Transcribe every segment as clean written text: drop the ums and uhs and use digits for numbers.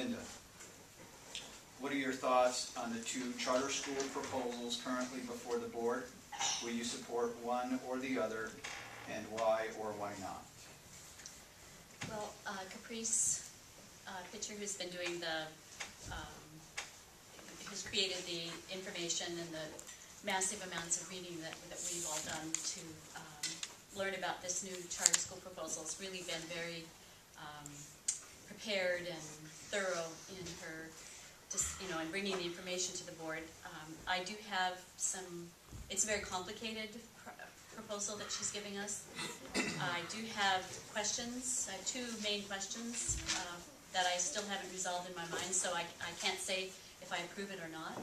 Linda, what are your thoughts on the two charter school proposals currently before the board? Will you support one or the other, and why or why not? Well, Caprice Pitcher, who's been doing the, who's created the information and the massive amounts of reading that we've all done to learn about this new charter school proposal, has really been very prepared and thorough in her, just, you know, in bringing the information to the board. I do have some. It's a very complicated proposal that she's giving us. I do have questions, I have two main questions that I still haven't resolved in my mind, so I can't say if I approve it or not.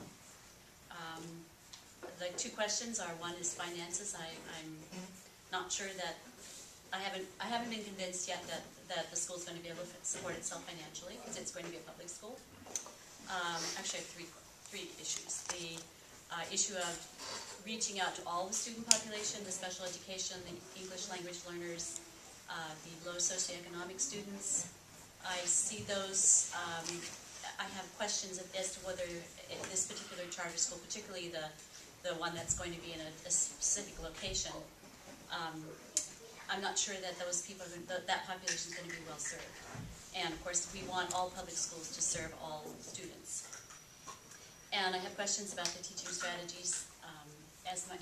The two questions are, one is finances. I'm not sure that, I haven't been convinced yet that the school's going to be able to support itself financially, because it's going to be a public school. Actually, I have three issues. The issue of reaching out to all the student population, the special education, the English language learners, the low socioeconomic students. I see those, I have questions as to whether this particular charter school, particularly the one that's going to be in a specific location, I'm not sure that those people, that population is going to be well served. And of course, we want all public schools to serve all students. And I have questions about the teaching strategies.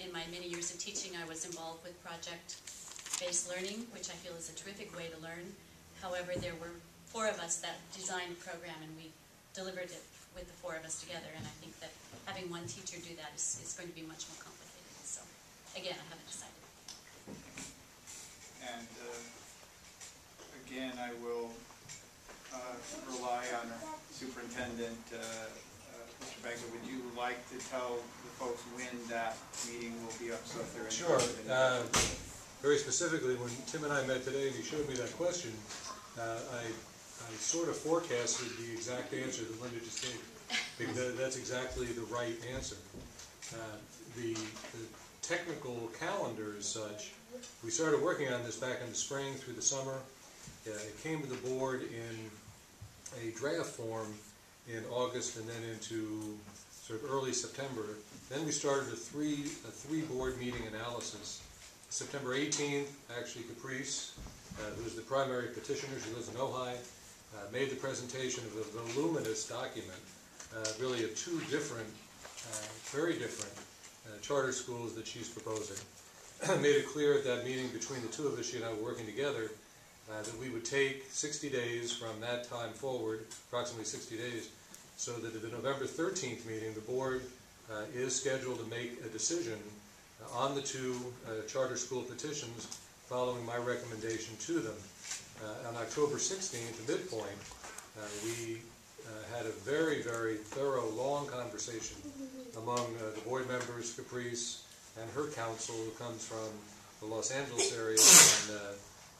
In my many years of teaching, I was involved with project-based learning, which I feel is a terrific way to learn. However, there were four of us that designed a program, and we delivered it with the four of us together. And I think that having one teacher do that is going to be much more complicated. So, again, I haven't decided. And again, I will rely on our superintendent. Mr. Baker, would you like to tell the folks when that meeting will be up so if they're interested? Sure. Very specifically, when Tim and I met today and you showed me that question, I sort of forecasted the exact answer that Linda just gave. Because that's exactly the right answer. The technical calendar is such. We started working on this back in the spring through the summer. It came to the board in a draft form in August and then into sort of early September. Then we started a three board meeting analysis. September 18th, actually Caprice, who's the primary petitioner, she lives in Ojai, made the presentation of a voluminous document, really of two different, very different charter schools that she's proposing. Made it clear at that meeting between the two of us, she and I were working together, that we would take 60 days from that time forward, approximately 60 days, so that at the November 13th meeting, the board is scheduled to make a decision on the two charter school petitions following my recommendation to them. On October 16th, the midpoint, we had a very, very thorough, long conversation among the board members, Caprice, and her counsel, who comes from the Los Angeles area, and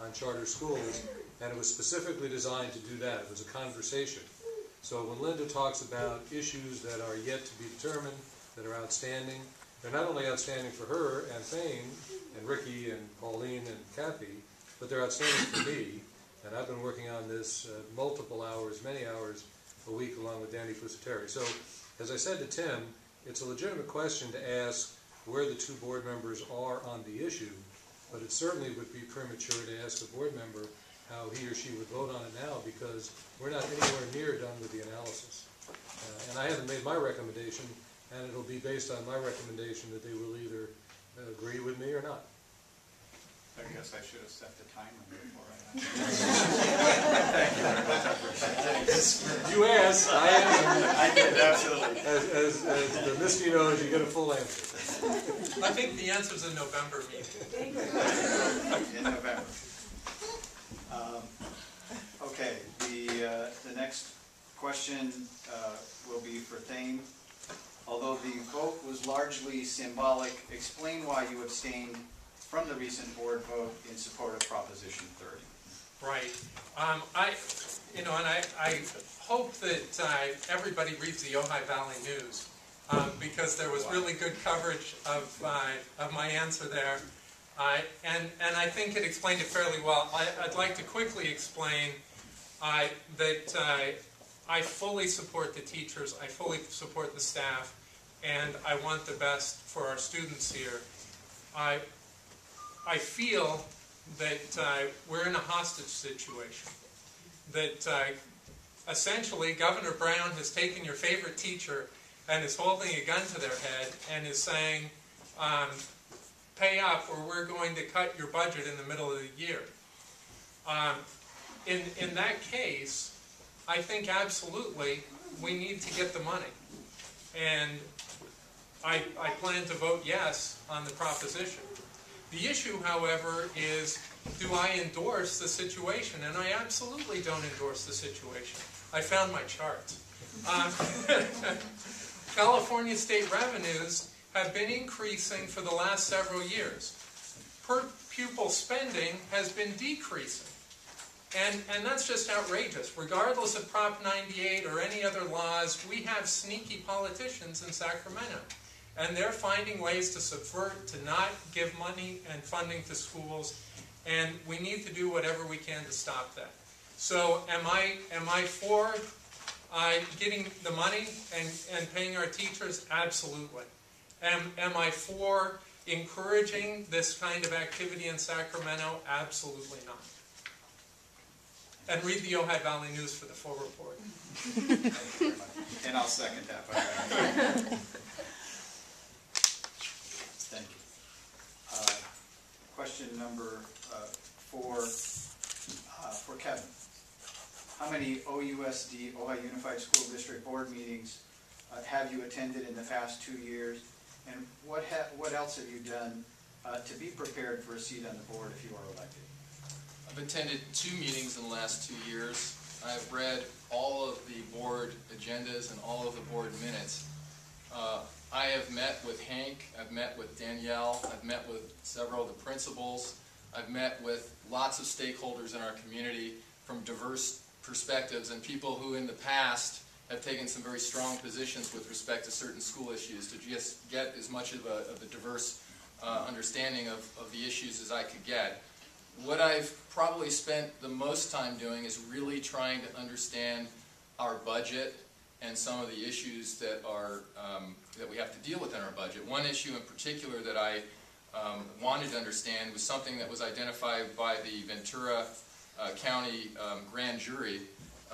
on charter schools, and it was specifically designed to do that. It was a conversation. So when Linda talks about issues that are yet to be determined, that are outstanding, they're not only outstanding for her and Thane and Ricky and Pauline and Kathy, but they're outstanding for me. And I've been working on this multiple hours, many hours a week, along with Danny Fusiteri. So as I said to Tim, it's a legitimate question to ask where the two board members are on the issue, but it certainly would be premature to ask a board member how he or she would vote on it now, because we're not anywhere near done with the analysis. And I haven't made my recommendation, and it'll be based on my recommendation that they will either agree with me or not. I guess I should have set the time limit before I Thank you very much. I'm prepared. You asked, I answered. I did, absolutely. As the Misty knows, you get a full answer. I think the answer is in November meeting. In November. Okay, the next question will be for Thane. Although the vote was largely symbolic, explain why you abstained from the recent board vote in support of Proposition 30. Right. I hope that everybody reads the Ojai Valley News. Because there was really good coverage of my answer there, and I think it explained it fairly well. I'd like to quickly explain that I fully support the teachers, I fully support the staff, and I want the best for our students here. I feel that we're in a hostage situation, that essentially Governor Brown has taken your favorite teacher and is holding a gun to their head and is saying, pay up or we're going to cut your budget in the middle of the year. In that case, I think absolutely we need to get the money. And I plan to vote yes on the proposition. The issue, however, is do I endorse the situation? And I absolutely don't endorse the situation. I found my chart. California state revenues have been increasing for the last several years. Per pupil spending has been decreasing. And that's just outrageous. Regardless of Prop 98 or any other laws, we have sneaky politicians in Sacramento. And they're finding ways to subvert, to not give money and funding to schools. And we need to do whatever we can to stop that. So am I for getting the money and paying our teachers? Absolutely. Am I for encouraging this kind of activity in Sacramento? Absolutely not. And read the Ojai Valley News for the full report. And I'll second that. Thank you. Question number four for Kevin. How many OUSD, Ojai Unified School District Board meetings have you attended in the past 2 years? And what else have you done to be prepared for a seat on the board if you are elected? I've attended 2 meetings in the last 2 years. I've read all of the board agendas and all of the board minutes. I have met with Hank, I've met with Danielle, I've met with several of the principals, I've met with lots of stakeholders in our community from diverse perspectives and people who in the past have taken some very strong positions with respect to certain school issues to just get as much of a diverse understanding of the issues as I could get. What I've probably spent the most time doing is really trying to understand our budget and some of the issues that are that we have to deal with in our budget. One issue in particular that I wanted to understand was something that was identified by the Ventura County grand jury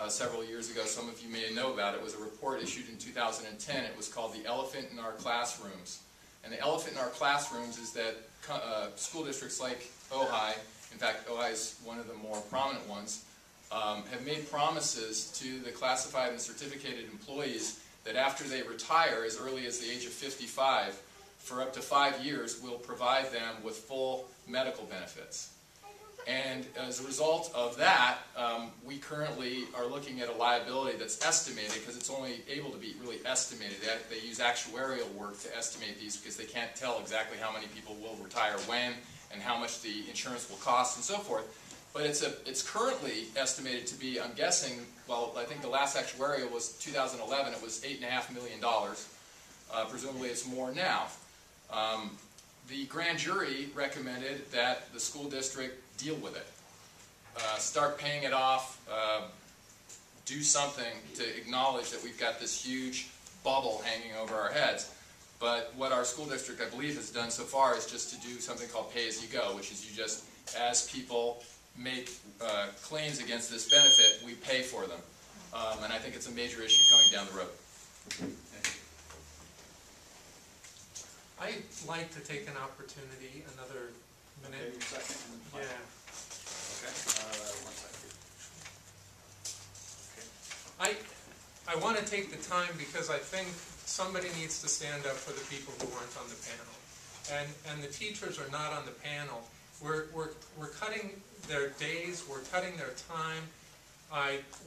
several years ago. Some of you may know about it. It was a report issued in 2010. It was called The Elephant in Our Classrooms. And the elephant in our classrooms is that school districts like Ojai, in fact, Ojai is one of the more prominent ones, have made promises to the classified and certificated employees that after they retire as early as the age of 55, for up to 5 years, we'll provide them with full medical benefits. And as a result of that, we currently are looking at a liability that's estimated, because it's only able to be really estimated. They use actuarial work to estimate these because they can't tell exactly how many people will retire when and how much the insurance will cost and so forth. But it's currently estimated to be, I'm guessing, well, I think the last actuarial was 2011. It was $8.5 million. Presumably it's more now. The grand jury recommended that the school district deal with it. Start paying it off, do something to acknowledge that we've got this huge bubble hanging over our heads. But what our school district, I believe, has done so far is just to do something called pay-as-you-go, which is you just, as people make claims against this benefit, we pay for them. And I think it's a major issue coming down the road. I'd like to take an opportunity, another minute. Maybe second. Yeah. Okay. 1 second. Okay. I want to take the time because I think somebody needs to stand up for the people who aren't on the panel. And the teachers are not on the panel. We're cutting their days, we're cutting their time,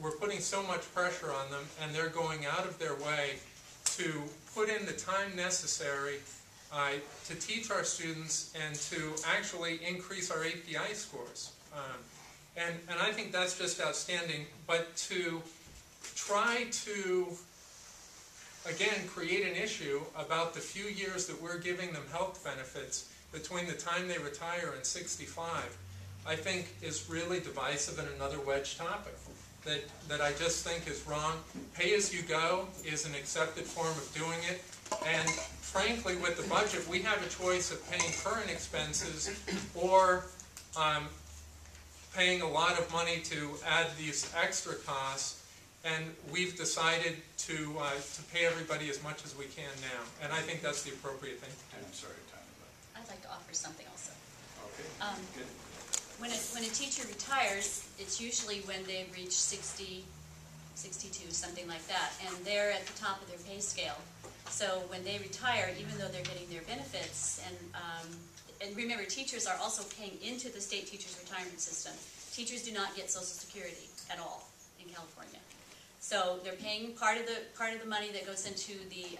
we're putting so much pressure on them, and they're going out of their way to put in the time necessary to teach our students and to actually increase our API scores. And I think that's just outstanding, but to try to again create an issue about the few years that we're giving them health benefits between the time they retire and 65, I think is really divisive and another wedge topic. that I just think is wrong. Pay-as-you-go is an accepted form of doing it. And frankly, with the budget, we have a choice of paying current expenses or paying a lot of money to add these extra costs. And we've decided to pay everybody as much as we can now. And I think that's the appropriate thing to do. I'm sorry, I'd like to offer something also. Okay. Good. When a teacher retires, it's usually when they reach 60, 62, something like that. And they're at the top of their pay scale. So when they retire, even though they're getting their benefits, and remember, teachers are also paying into the state teachers' retirement system. Teachers do not get Social Security at all in California. So they're paying part of the money that goes into the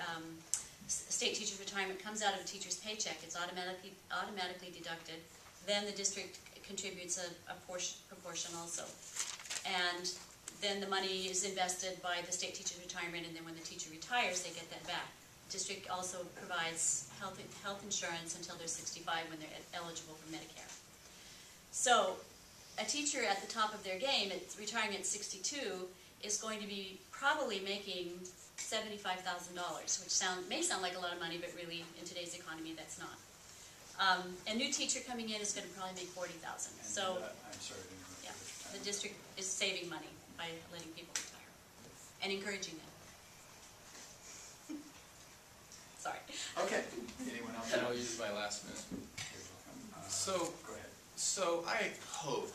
state teachers' retirement comes out of a teacher's paycheck. It's automatically deducted. Then the district contributes a proportion also, and then the money is invested by the state teacher's retirement. And then when the teacher retires, they get that back. District also provides health insurance until they're 65 when they're eligible for Medicare. So a teacher at the top of their game at retiring at 62 is going to be probably making $75,000, which may sound like a lot of money, but really in today's economy that's not. A new teacher coming in is going to probably make $40,000. So I'm sorry, yeah, the district is saving money by letting people retire and encouraging them. Sorry. Okay. Anyone else? I'll use my last minute. Go ahead. So I hope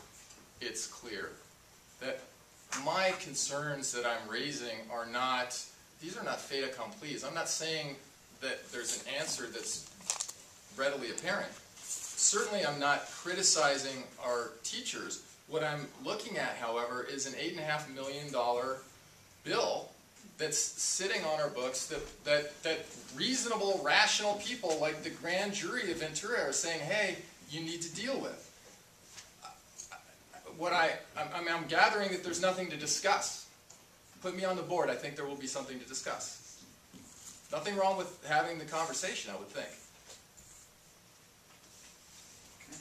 it's clear that my concerns that I'm raising are not, these are not fait accomplis. I'm not saying that there's an answer that's readily apparent. Certainly I'm not criticizing our teachers. What I'm looking at, however, is an $8.5 million bill that's sitting on our books that reasonable, rational people like the grand jury of Ventura are saying, hey, you need to deal with. I'm gathering that there's nothing to discuss. Put me on the board, I think there will be something to discuss. Nothing wrong with having the conversation, I would think. Okay,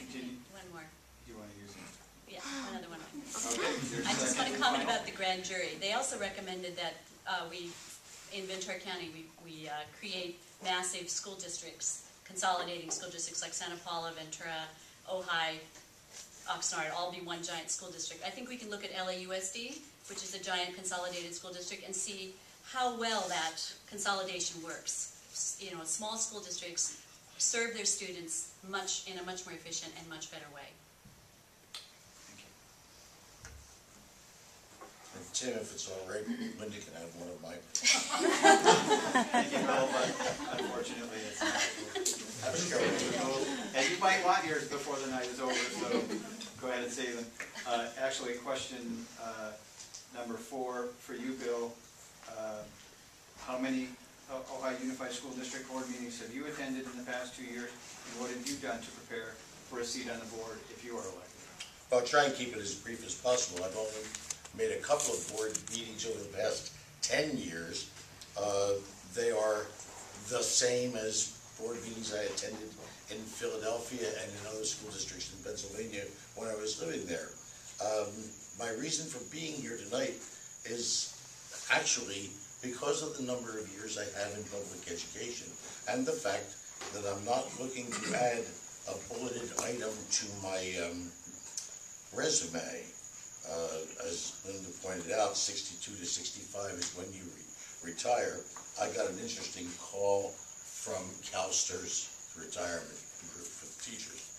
thank you. Continue. One more. Do you want to use it? Yeah, another one. Okay. I just want to comment about the grand jury. They also recommended that in Ventura County, we create massive school districts, consolidating school districts like Santa Paula, Ventura, Ojai, Oxnard, all be one giant school district. I think we can look at LAUSD, which is a giant consolidated school district, and see how well that consolidation works. You know, small school districts serve their students in a much more efficient and much better way. Tim, if it's all right, Linda can have one of mine. But unfortunately, it's not. I'm sure. And you might want yours before the night is over, so go ahead and save them. Actually, question number 4 for you, Bill. How many Ojai Unified School District Board meetings have you attended in the past 2 years, and what have you done to prepare for a seat on the board if you are elected? I'll try and keep it as brief as possible. I've only made a couple of board meetings over the past 10 years. They are the same as board meetings I attended in Philadelphia and in other school districts in Pennsylvania when I was living there. My reason for being here tonight is actually because of the number of years I have in public education and the fact that I'm not looking to add a bulleted item to my resume. As Linda pointed out, 62 to 65 is when you retire. I got an interesting call from CalSTRS, the retirement group for teachers,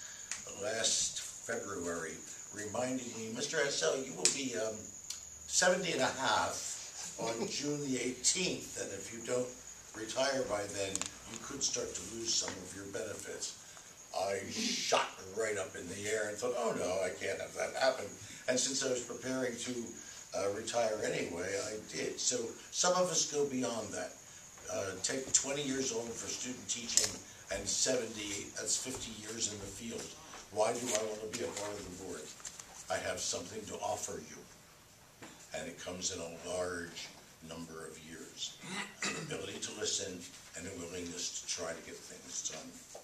last February, reminding me, Mr. Essel, you will be 70 and a half on June the 18th, and if you don't retire by then, you could start to lose some of your benefits. I shot right up in the air and thought, oh no, I can't have that happen. And since I was preparing to retire anyway, I did. So some of us go beyond that. Take 20 years old for student teaching and 70, that's 50 years in the field. Why do I want to be a part of the board? I have something to offer you. And it comes in a large number of years. An ability to listen and a willingness to try to get things done.